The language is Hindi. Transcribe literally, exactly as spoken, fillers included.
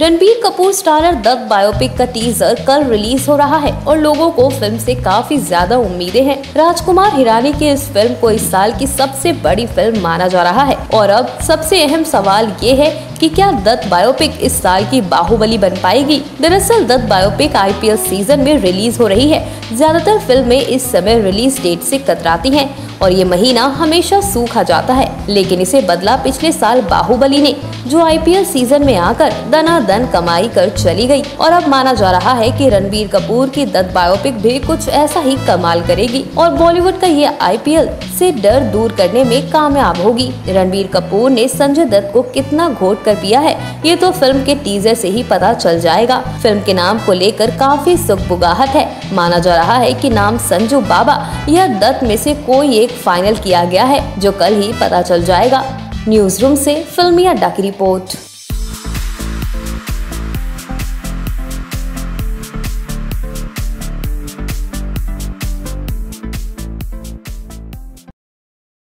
Ranbir Kapoor starrer the biopic का टीजर कल रिलीज हो रहा है और लोगों को फिल्म से काफी ज्यादा उम्मीदें हैं। राजकुमार हिरानी की इस फिल्म को इस साल की सबसे बड़ी फिल्म माना जा रहा है और अब सबसे अहम सवाल ये है कि क्या दत्त बायोपिक इस साल की बाहुबली बन पाएगी। दरअसल दत्त बायोपिक आईपीएल सीजन में रिलीज हो रही है। ज्यादातर फिल्में इस समय रिलीज डेट से कतराती हैं और ये महीना हमेशा सूखा जाता है, लेकिन इसे बदला पिछले साल बाहुबली ने, जो आईपीएल सीजन में आकर दनादन कमाई कर चली गई। और अब माना जा रहा है कि रणबीर कपूर की दत्त बायोपिक भी कुछ ऐसा ही कमाल करेगी और बॉलीवुड का ये आईपीएल से डर दूर करने में कामयाब होगी। रणबीर कपूर ने संजय दत्त को कितना घोट कर पिया है ये तो फिल्म के टीजर से ही पता चल जाएगा। फिल्म के नाम को लेकर काफी सुगबुगाहट है। माना जा रहा है कि नाम संजू बाबा या दत्त में से कोई एक फाइनल किया गया है, जो कल ही पता चल जाएगा। न्यूज रूम से फिल्मी अड्डा की रिपोर्ट।